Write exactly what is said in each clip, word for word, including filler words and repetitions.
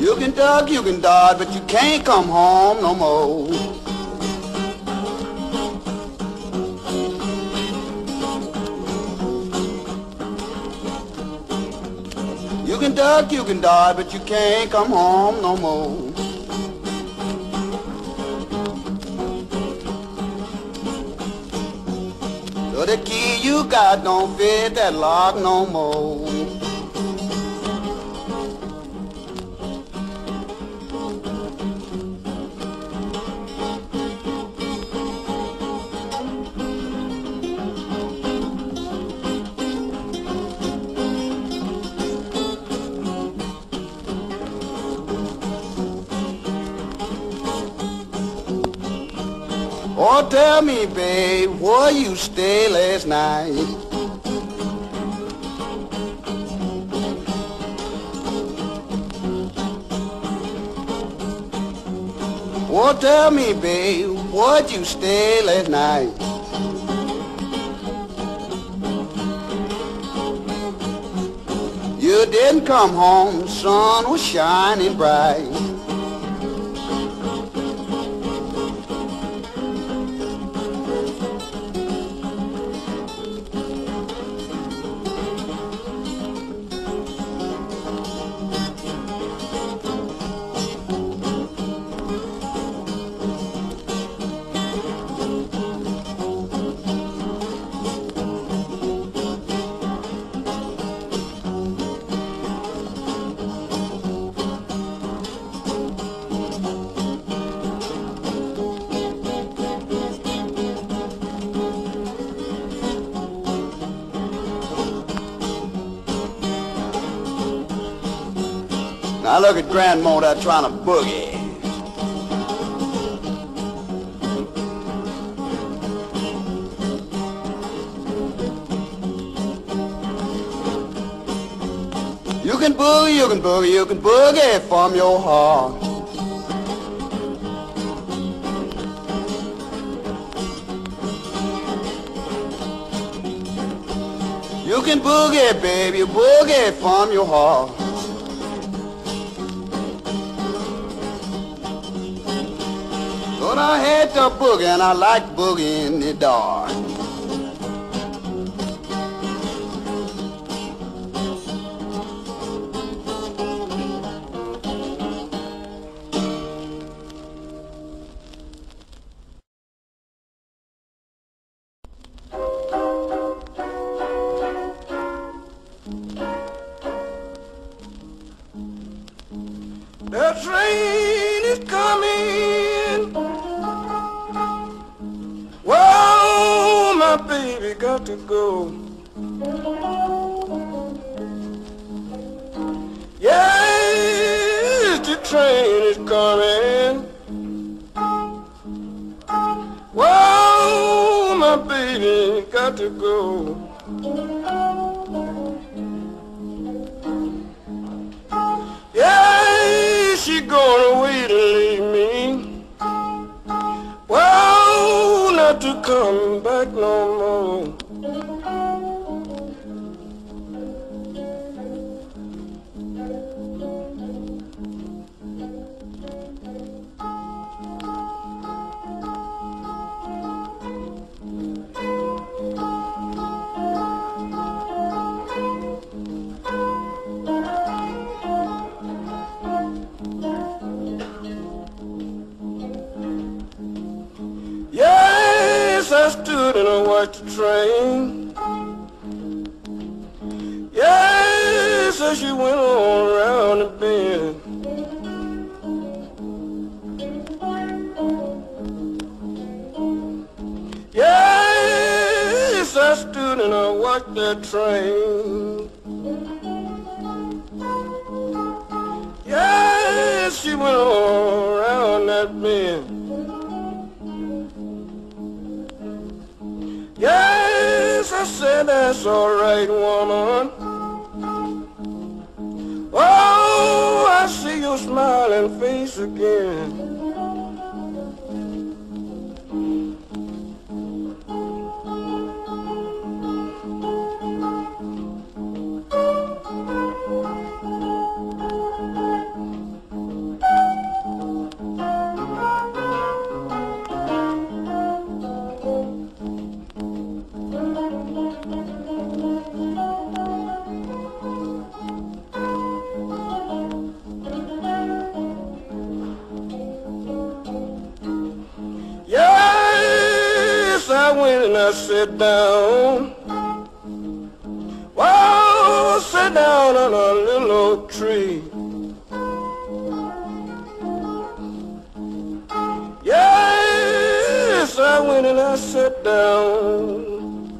You can duck, you can dodge, but you can't come home no more. You can duck, you can dodge, but you can't come home no more. So the key you got don't fit that lock no more. Oh, tell me, babe, where you stay last night? Oh, tell me, babe, where'd you stay last night? You didn't come home, the sun was shining bright. I look at Grandma there trying to boogie. You can boogie, you can boogie, you can boogie from your heart. You can boogie, baby, boogie from your heart. But I hate to boogie and I like boogie in the dark. The train is coming. Well, my baby got to go. Yes, the train is coming. Well, my baby got to go. Yes, she gone away to leave me. Well, not to come back no more. Watch the train. Yes, so she went all around the bend. Yes, I stood and I watched that train. Yes, she went all around that bend. Yes, I said that's all right, woman. Oh, I see your smiling face again. I sit down, oh, sit down on a little old tree. Yes, I went and I sat down,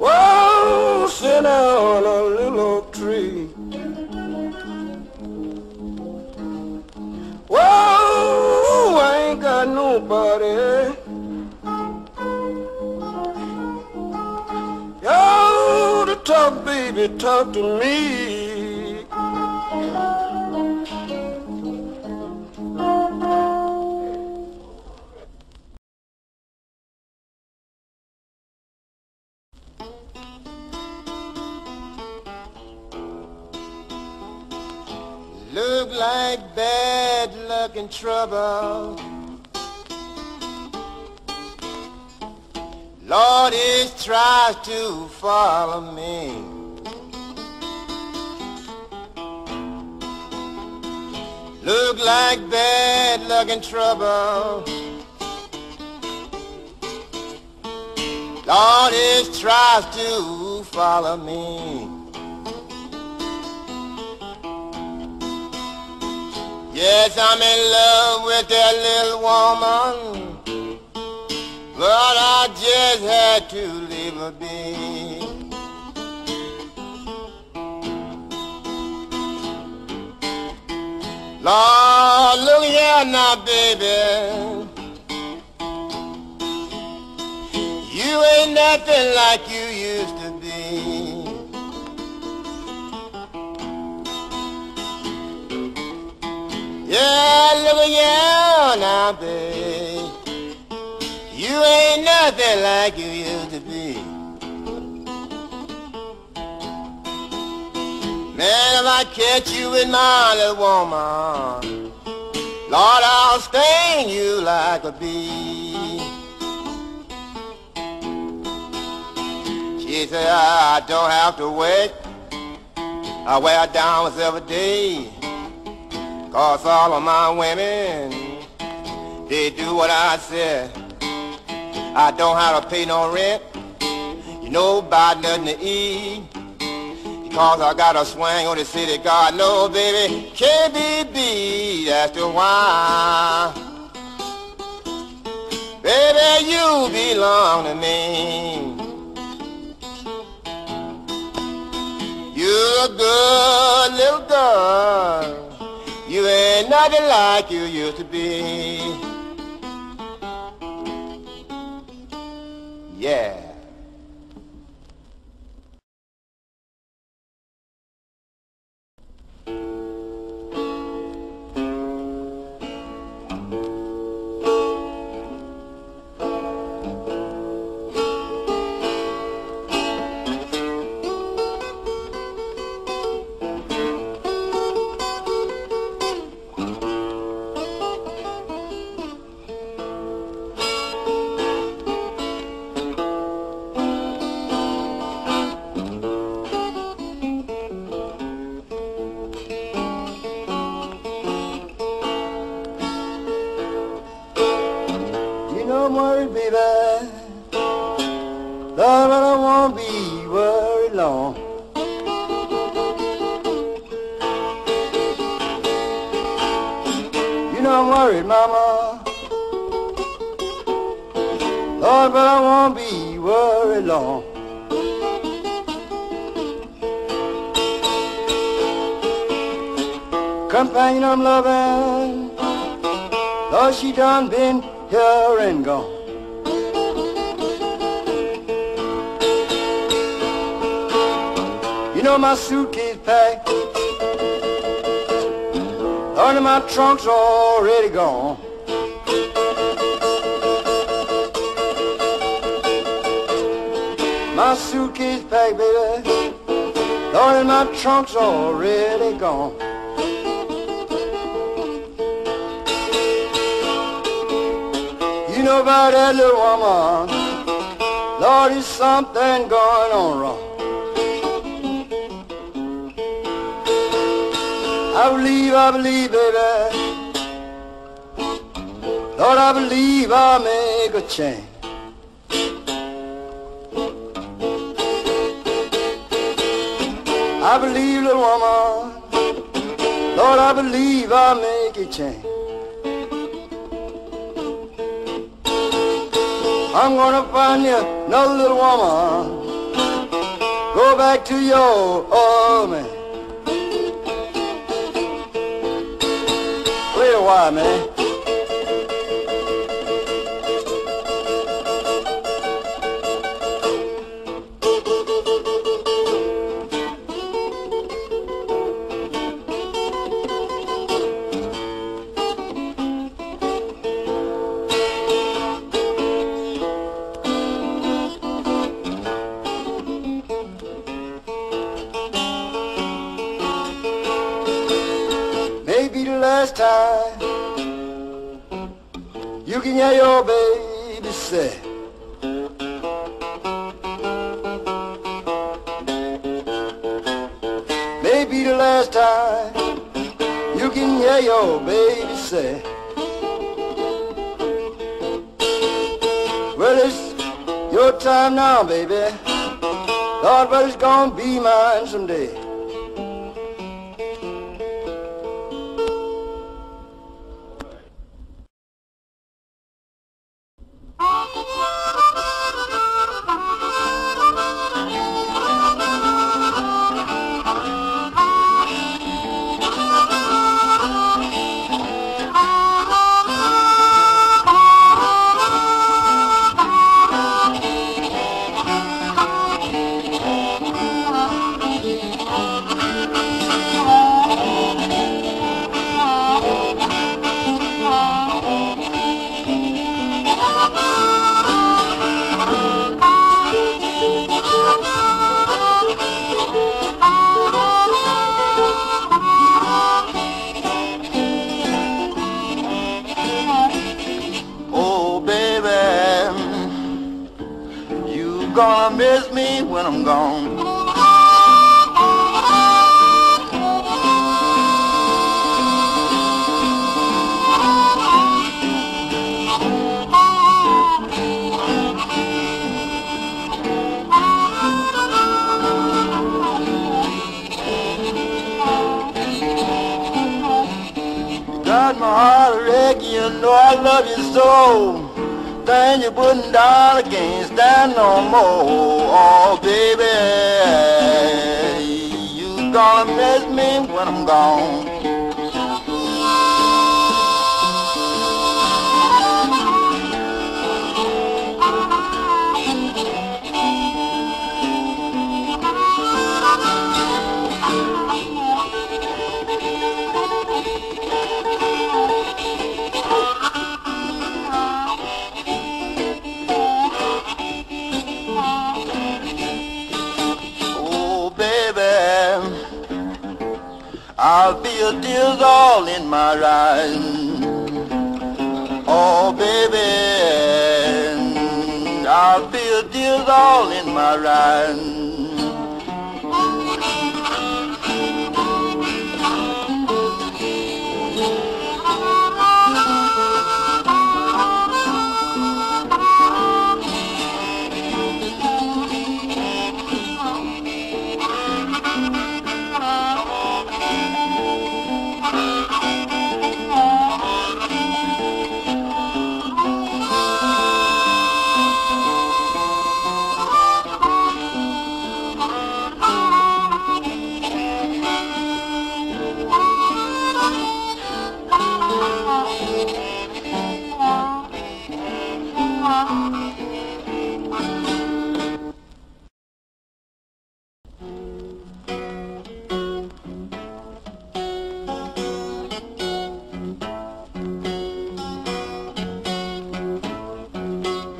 oh, sit down on a little old tree. Oh, I ain't got nobody. Talk, baby, talk to me. Look like bad luck and trouble. Lord, it tries to follow me. Look like bad luck and trouble. Lord, it tries to follow me. Yes, I'm in love with that little woman, but I just had to leave her be. Lord, look here now, baby. You ain't nothing like you used to be. Yeah, look here now, baby. You ain't nothing like you used to be. Man, if I catch you with my little woman, Lord, I'll stain you like a bee. She said, I don't have to wait. I wear diamonds every day, 'cause all of my women, they do what I said. I don't have to pay no rent, you know, buy nothing to eat, because I got a swing on the city. God knows, baby, can't be beat. That's the why, baby, you belong to me. You're a good little girl, you ain't nothing like you used to be. Yeah. Lord, but I won't be worried long. Companion I'm loving, Lord, she done been here and gone. You know my suitcase packed, Lord, and my trunk's already gone. My suitcase packed, baby, Lord, and my trunk's already gone. You know about that little woman, Lord, is something going on wrong. I believe, I believe, baby, Lord, I believe I'll make a change. I believe, little woman, Lord, I believe I'll make a change. I'm gonna find you another little woman, go back to your old man. Wait a while, man. Last time you can hear your baby say, maybe the last time you can hear your baby say, well, it's your time now, baby, Lord, but it's gonna be mine someday. Gonna miss me when I'm gone. You got my heart a wreck, you know I love you so. Then you putting down, I can't stand no more. Oh, baby, you gonna miss me when I'm gone. I feel tears all in my eyes. Oh, baby, I feel tears all in my eyes.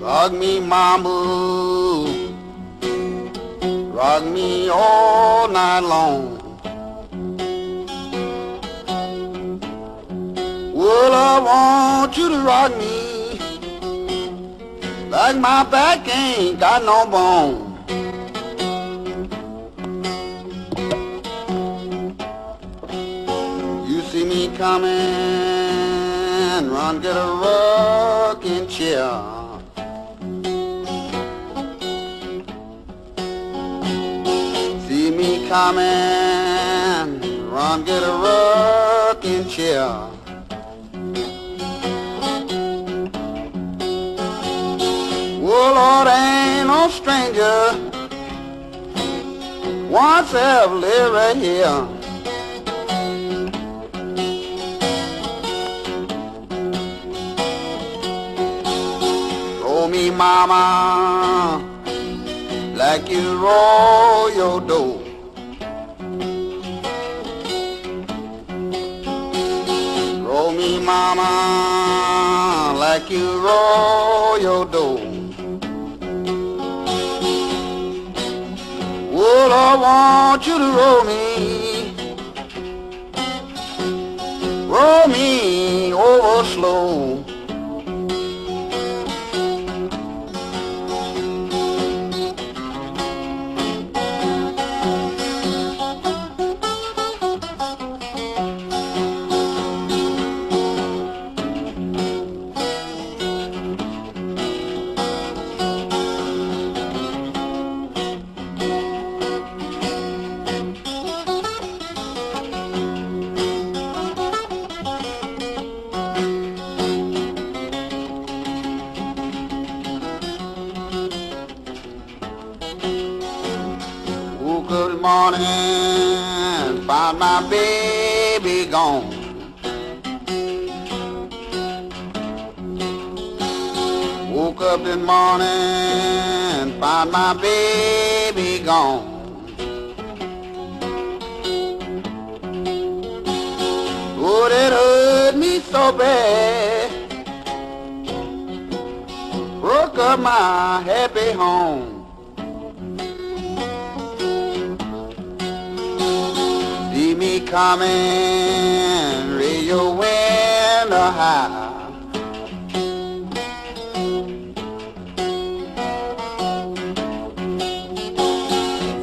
Rock me, mama, rock me all night long. Well, I want you to rock me like my back ain't got no bone. You see me coming, run, get a rocking chair. See me coming, run, get a rocking chair. Oh Lord, ain't no stranger once ever lived right here. Roll me, mama, like you roll your dough. Roll me, mama, like you roll your dough. Well, I want you to roll me, roll me over slow. Good morning, found my baby gone. Woke up this morning, found my baby gone. Oh, that hurt me so bad, broke up my happy home. See me coming, raise your window high.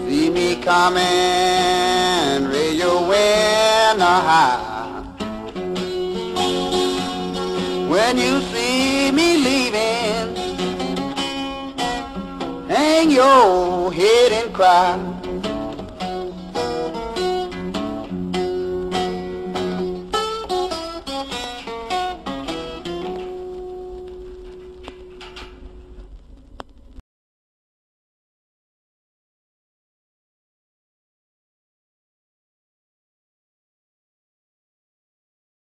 See me coming, raise your window high. When you see me leaving, hang your head and cry.